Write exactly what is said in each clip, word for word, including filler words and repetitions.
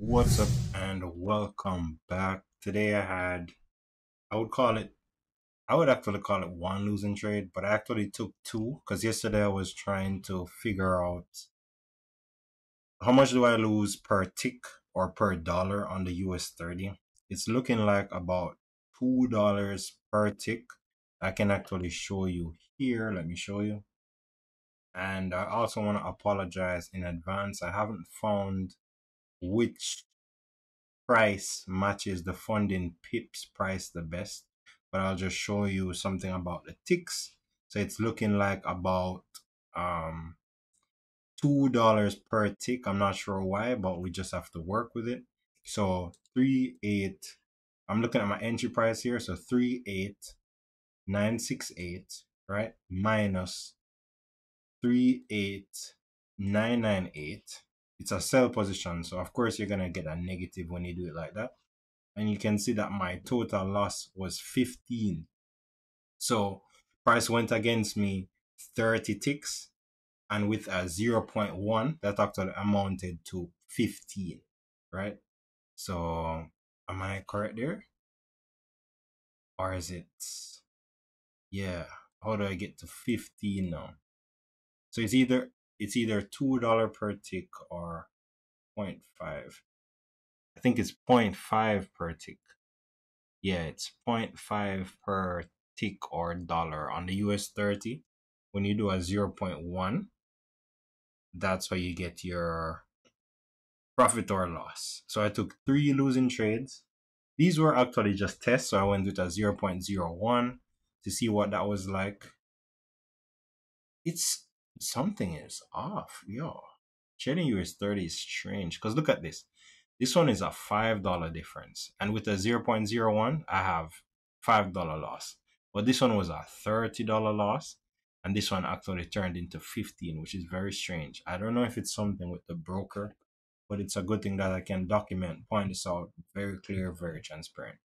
What's up and welcome back. Today I had, I would call it, I would actually call it one losing trade, but I actually took two because yesterday I was trying to figure out how much do I lose per tick or per dollar on the U S thirty. It's looking like about two dollars per tick. I can actually show you here. Let me show you. And I also want to apologize in advance. I haven't found which price matches the funding pips price the best, but I'll just show you something about the ticks. So it's looking like about um two dollars per tick. I'm not sure why, but we just have to work with it. So three eight, I'm looking at my entry price here, so three eight nine six eight, right, minus three eight nine nine eight. It's a sell position, so of course you're gonna get a negative when you do it like that. And you can see that my total loss was fifteen. So price went against me thirty ticks, and with a zero point one, that actually amounted to fifteen, right? So am I correct there? Or is it, yeah, how do I get to fifteen now? So it's either It's either two dollars per tick or zero point five. I think it's zero point five per tick. Yeah, it's zero point five per tick or dollar on the U S thirty. When you do a zero point one, that's how you get your profit or loss. So I took three losing trades. These were actually just tests, so I went with a zero point zero one to see what that was like. It's... something is off, yo. Trading U S thirty is strange because look at this. This one is a five dollar difference. And with a zero point zero one, I have five dollar loss. But this one was a thirty dollar loss. And this one actually turned into fifteen, which is very strange. I don't know if it's something with the broker, but it's a good thing that I can document, point this out, very clear, very transparent.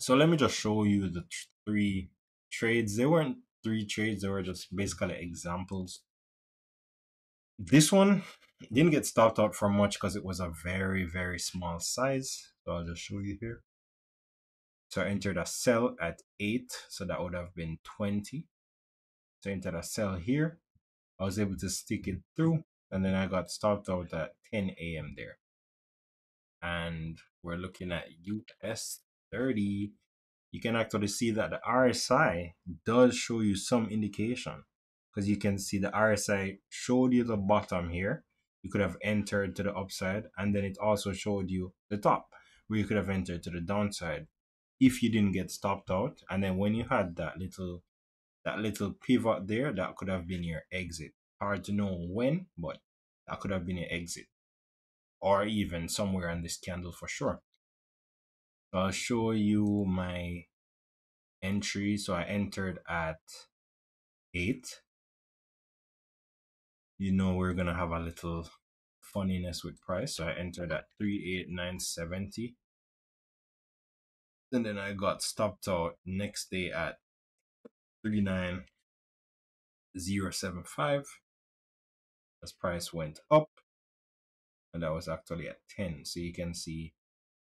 So let me just show you the three trades. They weren't three trades, they were just basically examples. This one didn't get stopped out for much because it was a very very small size, so I'll just show you here. So I entered a sell at eight, so that would have been twenty. So I entered a sell here, I was able to stick it through, and then I got stopped out at ten A M there. And we're looking at U S thirty. You can actually see that the R S I does show you some indication, because you can see the R S I showed you the bottom here. You could have entered to the upside, and then it also showed you the top where you could have entered to the downside if you didn't get stopped out. And then when you had that little that little pivot there, that could have been your exit. Hard to know when, but that could have been your exit, or even somewhere on this candle for sure. I'll show you my entry. So I entered at eight. You know we're gonna have a little funniness with price. So I entered at three eight nine seventy. And then I got stopped out next day at three nine zero seven five. As price went up. And that was actually at ten. So you can see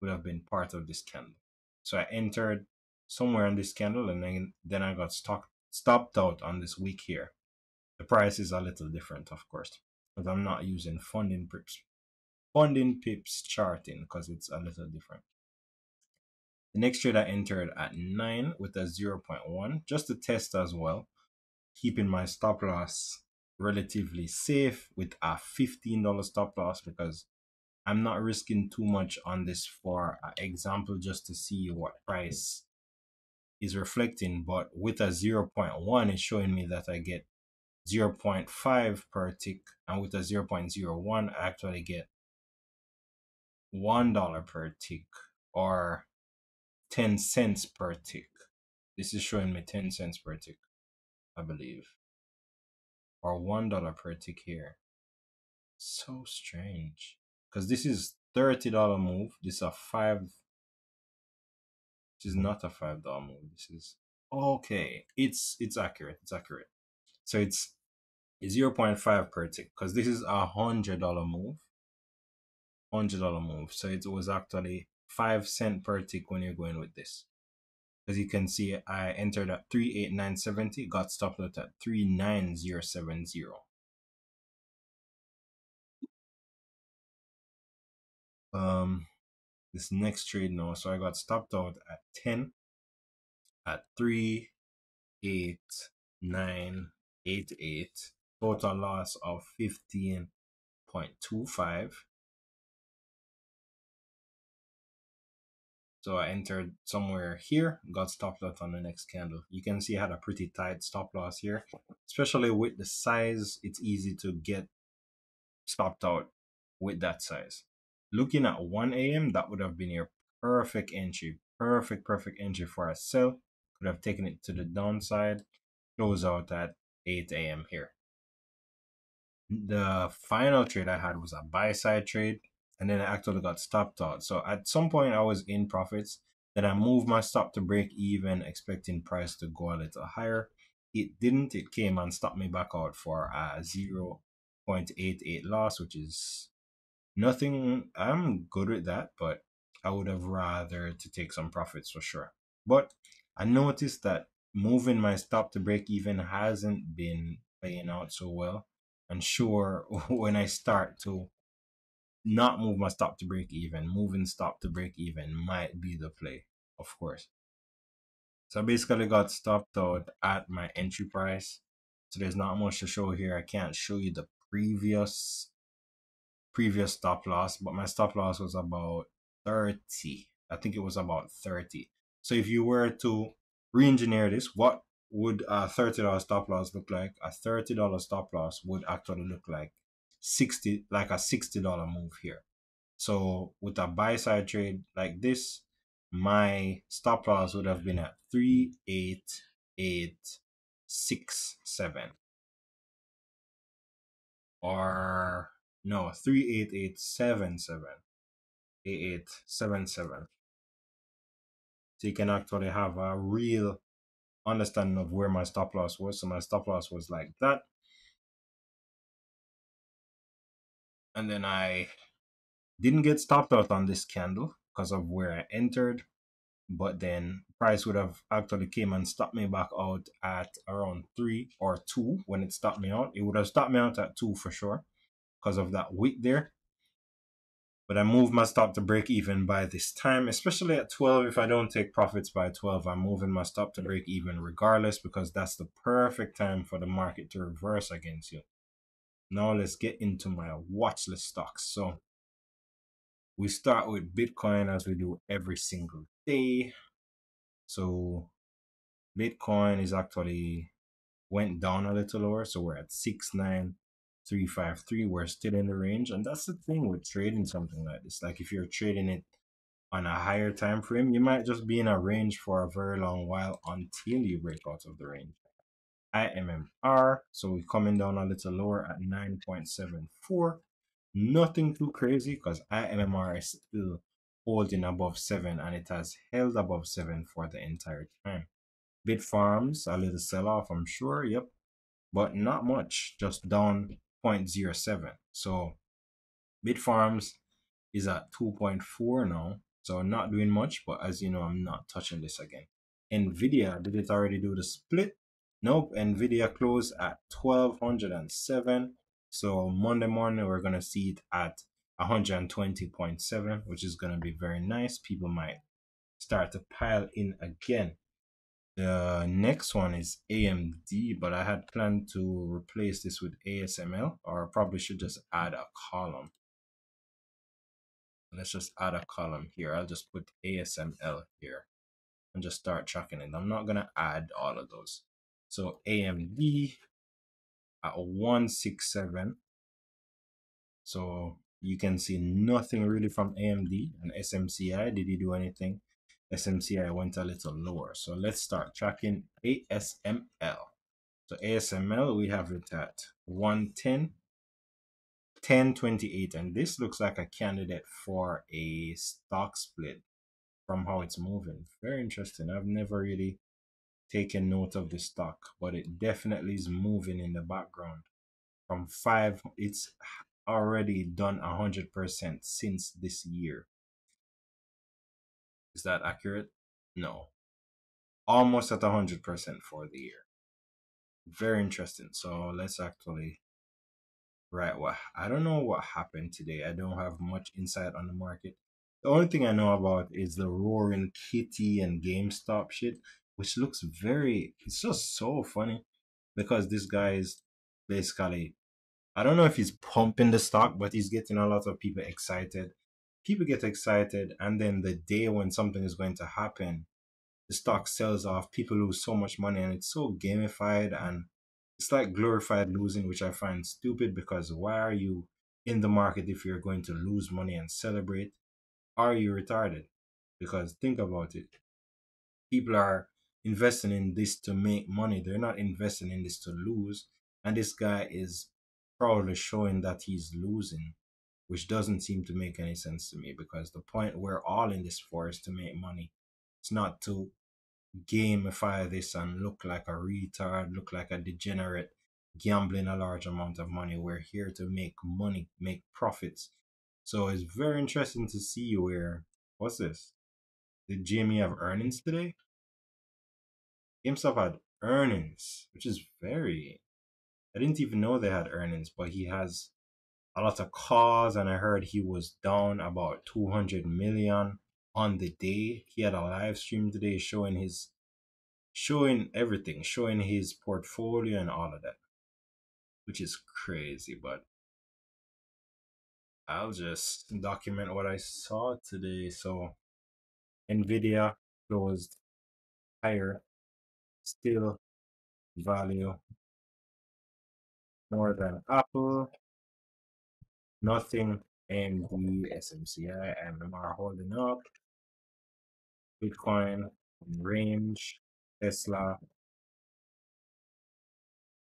would have been part of this candle. So I entered somewhere on this candle, and then, then I got stock, stopped out on this week here. The price is a little different, of course, because I'm not using funding pips, funding pips charting, because it's a little different. The next trade I entered at nine with a zero point one, just to test as well, keeping my stop loss relatively safe with a fifteen dollar stop loss, because I'm not risking too much on this for an example just to see what price is reflecting. But with a zero point one, it's showing me that I get zero point five per tick, and with a zero point zero one, I actually get one dollar per tick or ten cents per tick. This is showing me ten cents per tick, I believe, or one dollar per tick here. So strange. Because this is thirty dollar move. This is a five. This is not a five dollar move. This is okay. It's it's accurate. It's accurate. So it's zero point five per tick. Because this is a hundred dollar move. one hundred dollar move. So it was actually five cents per tick when you're going with this. As you can see, I entered at three eight nine seventy, got stopped out at three nine zero seven zero. Um, this next trade now, so I got stopped out at ten at three eight nine eight eight, total loss of fifteen point two five. So I entered somewhere here, got stop loss on the next candle. You can see I had a pretty tight stop loss here, especially with the size. It's easy to get stopped out with that size. Looking at one A M, that would have been your perfect entry, perfect, perfect entry for a sell. Could have taken it to the downside, close out at eight A M here. The final trade I had was a buy side trade, and then I actually got stopped out. So at some point I was in profits, then I moved my stop to break even, expecting price to go a little higher. It didn't, it came and stopped me back out for a zero point eight eight loss, which is nothing. I'm good with that, but I would have rather to take some profits for sure. But I noticed that moving my stop to break even hasn't been playing out so well. And sure, when I start to not move my stop to break even, moving stop to break even might be the play, of course. So I basically got stopped out at my entry price, so there's not much to show here. I can't show you the previous previous stop loss, but my stop loss was about thirty. I think it was about thirty. So if you were to re-engineer this, what would a thirty dollar stop loss look like? A thirty dollar stop loss would actually look like sixty, like a sixty dollar move here. So with a buy side trade like this, my stop loss would have been at three eight eight six seven, or no, three eight eight seven seven, eight eight seven seven. So you can actually have a real understanding of where my stop loss was. So my stop loss was like that. And then I didn't get stopped out on this candle because of where I entered, but then price would have actually came and stopped me back out at around three or two when it stopped me out. It would have stopped me out at two for sure because of that wick there. But I moved my stop to break even by this time, especially at twelve. If I don't take profits by twelve, I'm moving my stop to break even regardless, because that's the perfect time for the market to reverse against you. Now let's get into my watch list stocks. So we start with Bitcoin, as we do every single day. So Bitcoin is actually went down a little lower. So we're at six nine three five three. We're still in the range. And that's the thing with trading something like this. Like if you're trading it on a higher time frame, you might just be in a range for a very long while until you break out of the range. I M M R, so we're coming down a little lower at nine point seven four. Nothing too crazy because I M M R is still holding above seven, and it has held above seven for the entire time. BitFarms, a little sell-off, I'm sure, yep, but not much, just down zero point zero seven. So BitFarms is at two point four now, so not doing much, but as you know, I'm not touching this again. NVIDIA, did it already do the split? Nope, NVIDIA closed at twelve oh seven. So Monday morning, we're going to see it at one twenty point seven, which is going to be very nice. People might start to pile in again. The next one is A M D, but I had planned to replace this with A S M L, or I probably should just add a column. Let's just add a column here. I'll just put A S M L here and just start tracking it. I'm not going to add all of those. So A M D at one sixty-seven. So you can see nothing really from A M D. And S M C I, did he do anything? S M C I went a little lower. So let's start tracking A S M L. So A S M L, we have it at one ten, ten twenty-eight. And this looks like a candidate for a stock split from how it's moving. Very interesting. I've never really taking note of the stock, but it definitely is moving in the background from five. It's already done one hundred percent since this year. Is that accurate? No. Almost at one hundred percent for the year. Very interesting. So let's actually write what, I don't know what happened today. I don't have much insight on the market. The only thing I know about is the Roaring Kitty and GameStop shit, which looks very, it's just so funny because this guy is basically, I don't know if he's pumping the stock, but he's getting a lot of people excited. People get excited, and then the day when something is going to happen, the stock sells off, people lose so much money, and it's so gamified, and it's like glorified losing, which I find stupid, because why are you in the market if you're going to lose money and celebrate? Are you retarded? Because think about it. People are investing in this to make money. They're not investing in this to lose. And this guy is probably showing that he's losing, which doesn't seem to make any sense to me, because the point we're all in this for is to make money. It's not to gamify this and look like a retard, look like a degenerate, gambling a large amount of money. We're here to make money, make profits. So it's very interesting to see where, what's this? Did G M E have earnings today? GameStop had earnings, which is very, I didn't even know they had earnings, but he has a lot of calls, and I heard he was down about two hundred million on the day. He had a live stream today showing his, showing everything, showing his portfolio and all of that, which is crazy, but I'll just document what I saw today. So NVIDIA closed higher, still value more than Apple, nothing, A M D, S M C I, I M M R holding up, Bitcoin in range, Tesla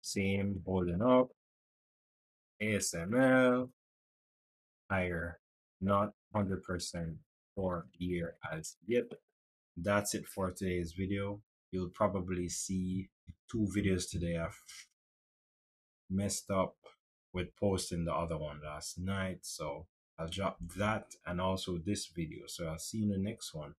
same holding up, A S M L higher, not one hundred percent for year as yet. That's it for today's video. You'll probably see two videos today. I've messed up with posting the other one last night, so I'll drop that and also this video. So I'll see you in the next one.